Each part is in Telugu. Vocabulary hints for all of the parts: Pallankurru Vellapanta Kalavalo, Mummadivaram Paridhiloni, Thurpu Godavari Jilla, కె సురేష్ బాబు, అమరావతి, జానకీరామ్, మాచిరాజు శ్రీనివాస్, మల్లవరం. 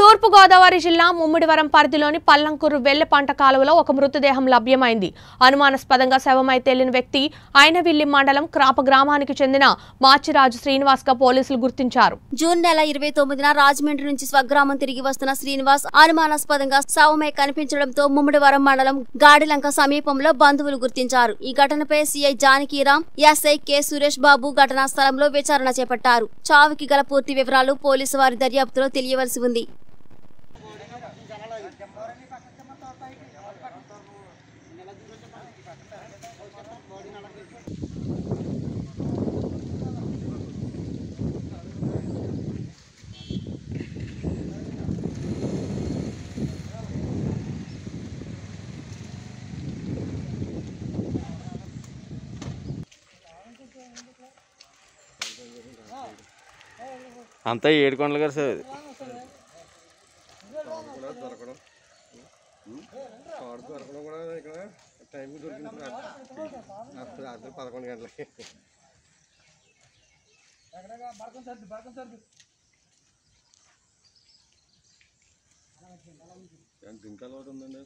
Thurpu Godavari Jilla, Mummadivaram Paridhiloni, Pallankurru Vellapanta Kalavalo, ఒక మృతదేహం లభ్యమైంది. అనుమానాస్పదంగా శవమై తేలిన వ్యక్తి ఐనవిల్లి మండలం క్రాప గ్రామానికి చెందిన మాచిరాజు శ్రీనివాస్ గా పోలీసులు గుర్తించారు. జూన్ నెల 29న రాజమండ్రి నుంచి స్వగ్రామం తిరిగి వస్తున్న శ్రీనివాస్ అనుమానాస్పదంగా శవమై కనిపించడంతో ముమ్మడివరం మండలం గాడిలంక సమీపంలో బంధువులు గుర్తించారు. ఈ ఘటనపై CI జానకీరామ్, SI కె సురేష్ బాబు ఘటనా స్థలంలో విచారణ చేపట్టారు. చావుకి గల పూర్తి వివరాలు పోలీసు వారి దర్యాప్తులో తెలియవలసి ఉంది. అంతా ఏడుకొండలు కదా సార్, దొరకడం దొరకడం కూడా ఇక్కడ టైం దొరికింది. రాత్రి 11 గంటలకి ఇంకా లోటు ఉందండి,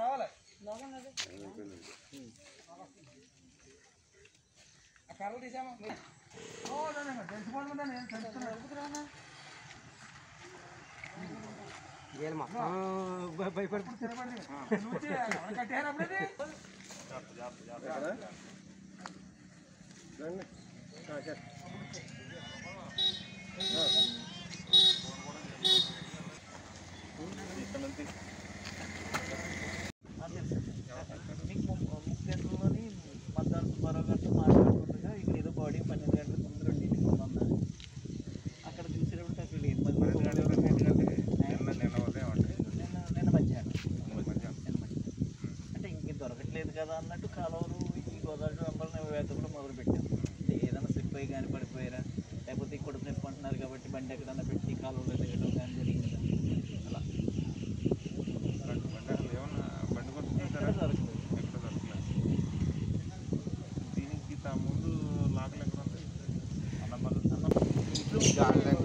రావాలి కదా అన్నట్టు కాలువలు ఈ గోదావరి వెంబడి వేత కూడా మొదలు పెట్టాం. అంటే ఏదైనా స్లిప్ అయ్యి కానీ పడిపోయారా, లేకపోతే కొడుకు నొప్పి అంటున్నారు కాబట్టి బండి ఎక్కడన్నా పెట్టి కాలువలో దిగడం కానీ జరిగింది. అలా దీనికి ముందు లాకలు ఎక్కడ ఉంటాయి